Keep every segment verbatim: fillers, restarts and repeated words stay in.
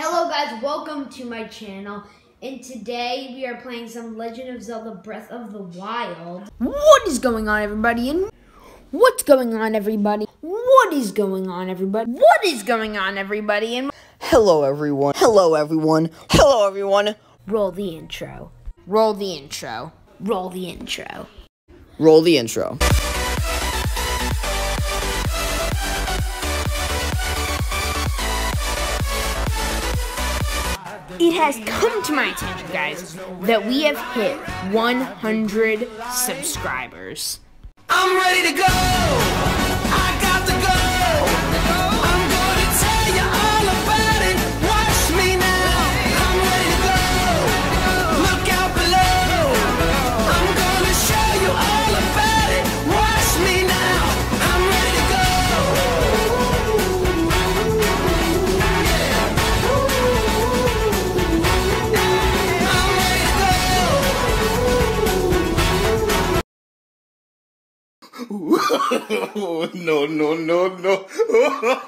Hello guys, welcome to my channel, and today we are playing some Legend of Zelda Breath of the Wild. What is going on everybody, and what's going on everybody, what is going on everybody, what is going on everybody, and hello everyone, hello everyone, hello everyone. Roll the intro, roll the intro, roll the intro, roll the intro. It has come to my attention, guys, that we have hit one hundred subscribers. I'm ready to go! I got to go! I'm going to tell you all about it. Watch me now. I'm ready to go. Look out below. I'm going to show you all about it. Watch me now. I'm ready to go. no, no, no, no. Ah,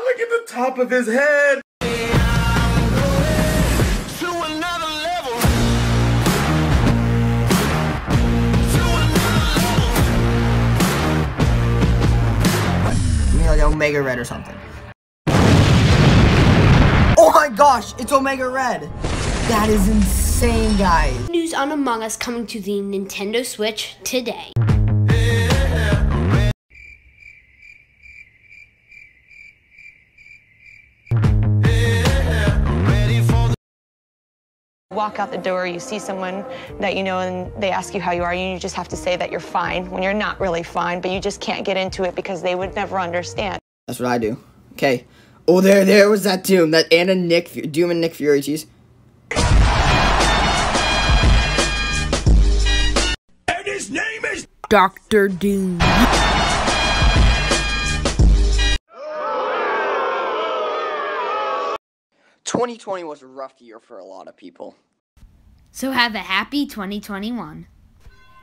look at the top of his head. You mean like Omega Red or something? Oh my gosh, it's Omega Red. That is insane, guys. News on Among Us coming to the Nintendo Switch today. Walk out the door, you see someone that you know and they ask you how you are, and you just have to say that you're fine when you're not really fine, but you just can't get into it because they would never understand. That's what I do. Okay. Oh, there, there was that Doom, that Anna Nick, Doom and Nick Fury, jeez. And his name is Doctor Doom. twenty twenty was a rough year for a lot of people. So have a happy twenty twenty-one.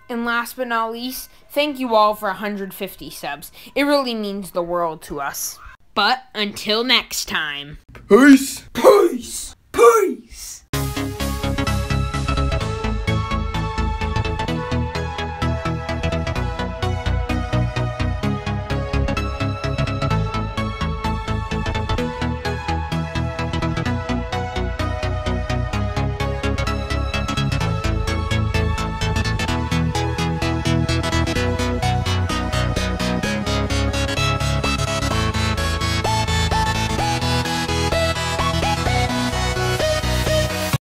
And last but not least, thank you all for one hundred fifty subs. It really means the world to us. But until next time, peace, peace, peace.